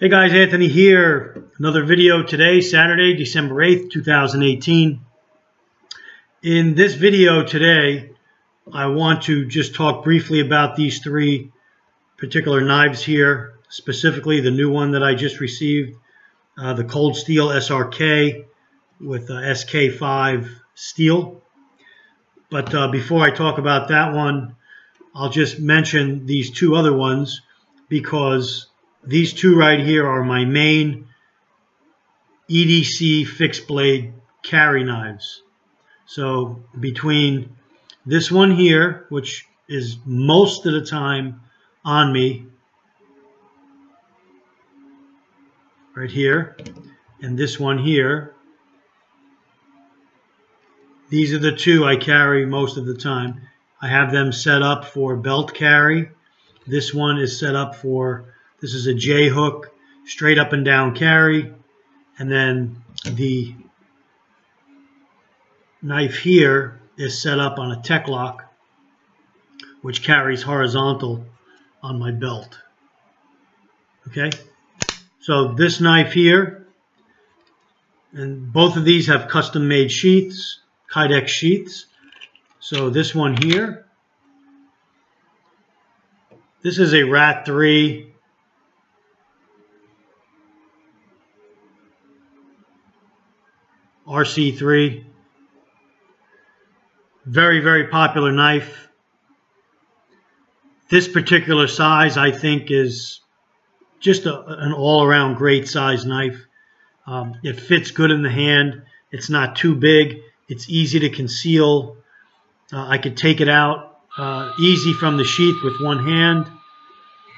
Hey guys, Anthony here. Another video today, Saturday, December 8th, 2018. In this video today, I want to just talk briefly about these three particular knives here, specifically the new one that I just received, the Cold Steel SRK with SK5 steel. But before I talk about that one, I'll just mention these two other ones because these two right here are my main EDC fixed blade carry knives. So between this one here, which is most of the time on me, right here, and this one here, these are the two I carry most of the time. I have them set up for belt carry. This one is set up for this is a J-hook, straight up and down carry. And then the knife here is set up on a tek loc, which carries horizontal on my belt. Okay? So this knife here, and both of these have custom-made sheaths, Kydex sheaths. So this one here, this is a RAT-3. RC-3, very, very popular knife. This particular size, I think, is just an all-around great size knife. It fits good in the hand. It's not too big. It's easy to conceal. I could take it out easy from the sheath with one hand.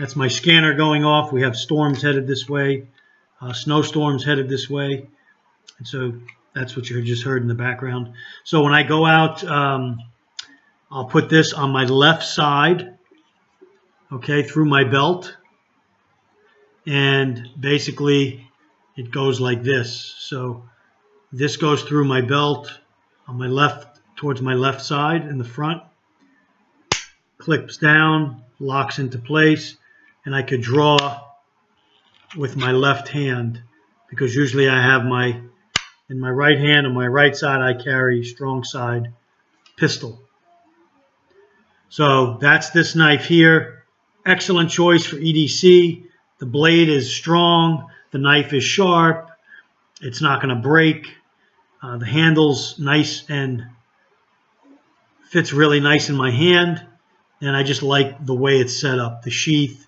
That's my scanner going off. We have storms headed this way, snowstorms headed this way. And so that's what you just heard in the background. So when I go out, I'll put this on my left side, okay, through my belt. And basically it goes like this. So this goes through my belt on my left, towards my left side in the front, clips down, locks into place, and I could draw with my left hand because usually I have my in my right hand, on my right side, I carry strong side pistol. So that's this knife here. Excellent choice for EDC. The blade is strong. The knife is sharp. It's not going to break. The handle's nice and fits really nice in my hand. And I just like the way it's set up. The sheath,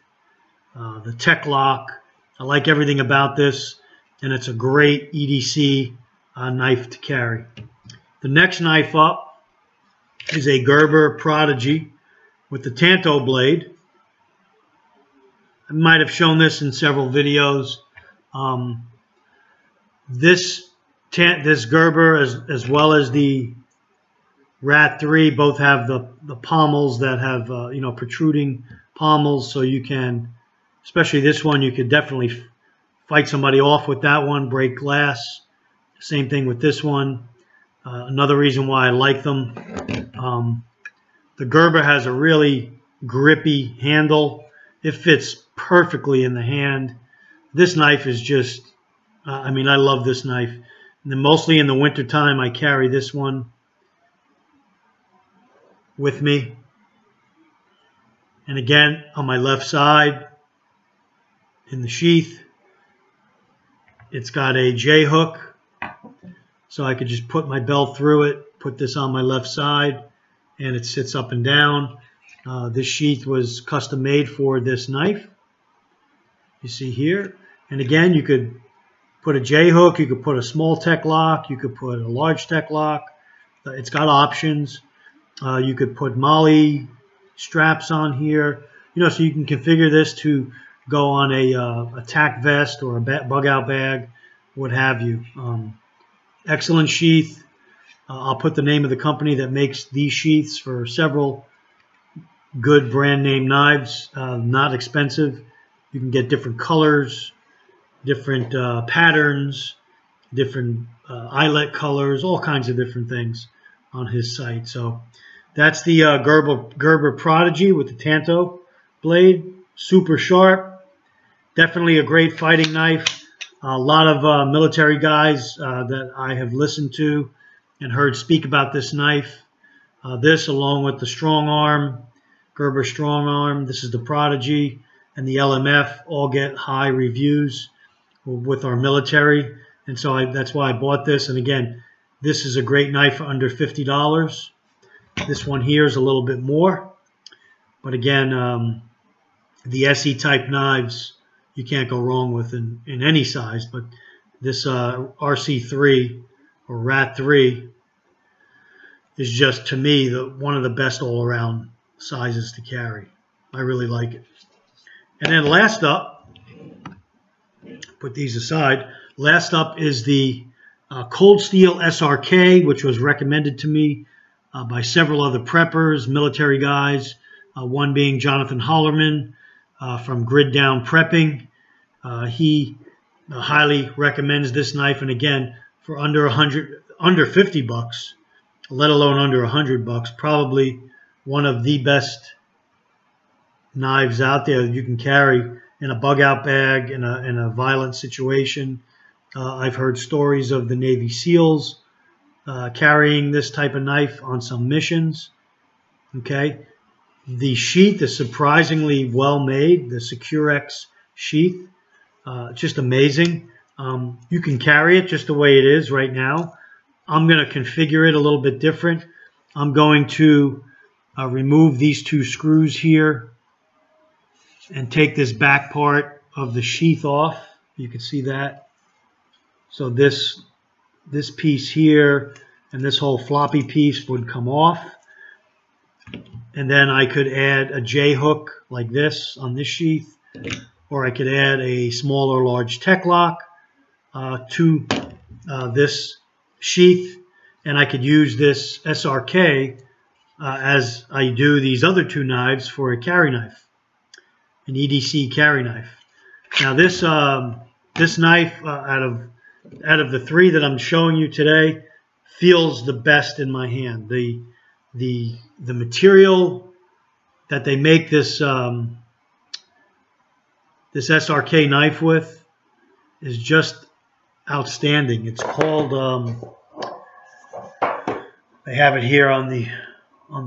the tek loc. I like everything about this. And it's a great EDC knife to carry. The next knife up is a Gerber Prodigy with the Tanto blade. I might have shown this in several videos. This Gerber, as well as the RAT-3, both have the pommels that have you know, protruding pommels, so you can, especially this one, you could definitely fight somebody off with that one, break glass. Same thing with this one. Another reason why I like them. The Gerber has a really grippy handle. It fits perfectly in the hand. This knife is just, I mean, I love this knife. And then mostly in the wintertime, I carry this one with me. And again, on my left side, in the sheath, it's got a J-hook, so I could just put my belt through it, put this on my left side, and it sits up and down. This sheath was custom made for this knife, you see here. And again, you could put a J-hook, you could put a small tek loc, you could put a large tek loc. It's got options. You could put MOLLE straps on here, you know, so you can configure this to go on a tack vest or a bug out bag, what have you. Excellent sheath. I'll put the name of the company that makes these sheaths for several good brand name knives. Not expensive. You can get different colors, different patterns, different eyelet colors, all kinds of different things on his site. So that's the Gerber Prodigy with the Tanto blade. Super sharp. Definitely a great fighting knife. A lot of military guys that I have listened to and heard speak about this knife. This, along with the Strong Arm, Gerber Strong Arm, this is the Prodigy, and the LMF all get high reviews with our military. And so that's why I bought this. And again, this is a great knife for under $50. This one here is a little bit more. But again, the SE type knives, you can't go wrong with in any size. But this RC-3 or RAT-3 is just, to me, one of the best all-around sizes to carry. I really like it. And then last up, put these aside, last up is the Cold Steel SRK, which was recommended to me by several other preppers, military guys, one being Jonathan Hollerman from Grid Down Prepping. He highly recommends this knife, and again, for under 50 bucks, let alone under 100 bucks, probably one of the best knives out there that you can carry in a bug-out bag, in a violent situation. I've heard stories of the Navy SEALs carrying this type of knife on some missions. Okay, the sheath is surprisingly well made. The Secure-Ex sheath, just amazing. You can carry it just the way it is right now. I'm going to configure it a little bit different. I'm going to remove these two screws here and take this back part of the sheath off. You can see that. So this piece here and this whole floppy piece would come off. And then I could add a J-hook like this on this sheath. Or I could add a small or large tek loc to this sheath. And I could use this SRK as I do these other two knives for a carry knife. An EDC carry knife. Now this knife out of the three that I'm showing you today feels the best in my hand. The material that they make this this SRK knife with is just outstanding. It's called they have it here on the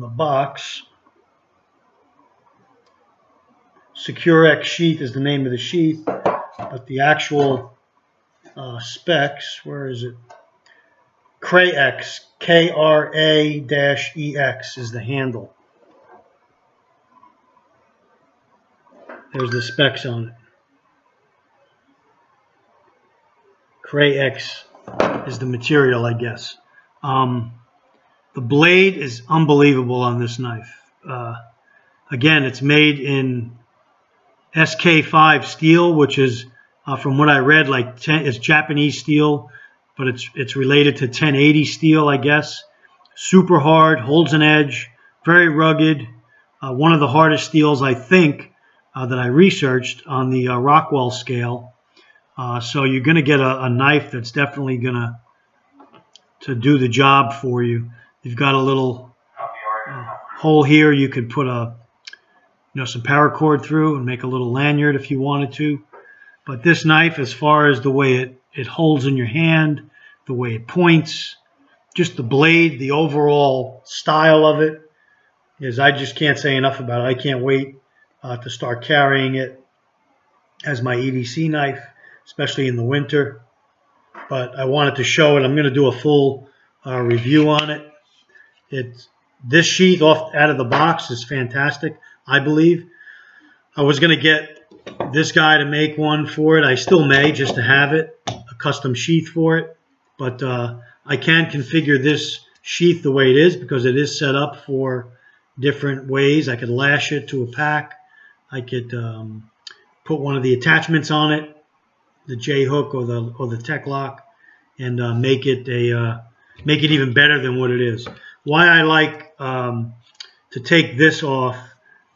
box. Secure-Ex sheath is the name of the sheath, but the actual specs, where is it? Kray-Ex, K-R-A-E-X is the handle. There's the specs on it. Kray-Ex is the material, I guess. The blade is unbelievable on this knife. Again, it's made in SK5 steel, which is from what I read, like it's Japanese steel, but it's related to 1080 steel, I guess. Super hard, holds an edge, very rugged. One of the hardest steels, I think, that I researched on the Rockwell scale. So you're going to get a knife that's definitely going to do the job for you. You've got a little hole here. You could put some paracord through and make a little lanyard if you wanted to. But this knife, as far as the way it holds in your hand, the way it points, just the blade, the overall style of it, I just can't say enough about it. I can't wait to start carrying it as my EDC knife, especially in the winter. But I wanted to show it. I'm going to do a full review on it. This sheath out of the box is fantastic, I believe. I was going to get this guy to make one for it. I still may, just to have it, a custom sheath for it. But I can configure this sheath the way it is because it is set up for different ways. I could lash it to a pack. I could put one of the attachments on it, the J hook or the tek loc, and make it even better than what it is. Why I like to take this off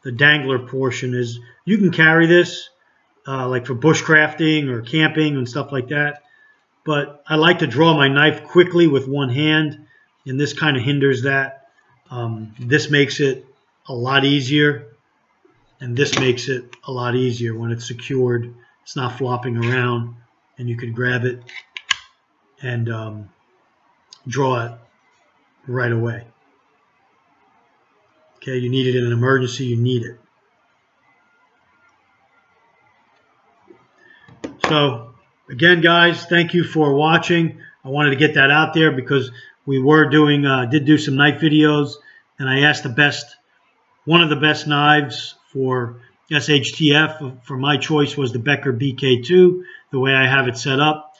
the dangler portion is you can carry this like for bushcrafting or camping and stuff like that, but I like to draw my knife quickly with one hand, and this kind of hinders that. This makes it a lot easier, and this makes it a lot easier when it's secured It's not flopping around, and you can grab it and draw it right away. Okay, you need it in an emergency, you need it. So again, guys, thank you for watching. I wanted to get that out there because we were doing, did do some knife videos, and I asked the best, one of the best knives for SHTF. For my choice was the Becker BK2, the way I have it set up.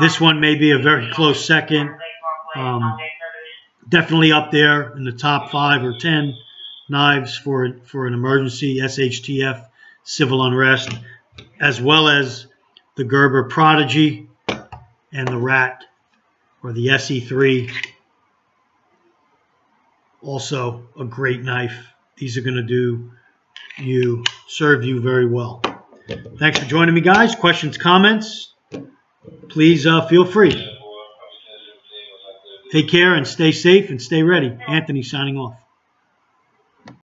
This one may be a very close second. Definitely up there in the top 5 or 10 knives for an emergency, SHTF, civil unrest, as well as the Gerber Prodigy and the RAT, or the SE3, also a great knife. These are going to do you, serve you very well. Thanks for joining me, guys. Questions, comments, please feel free. Take care and stay safe and stay ready. Anthony signing off.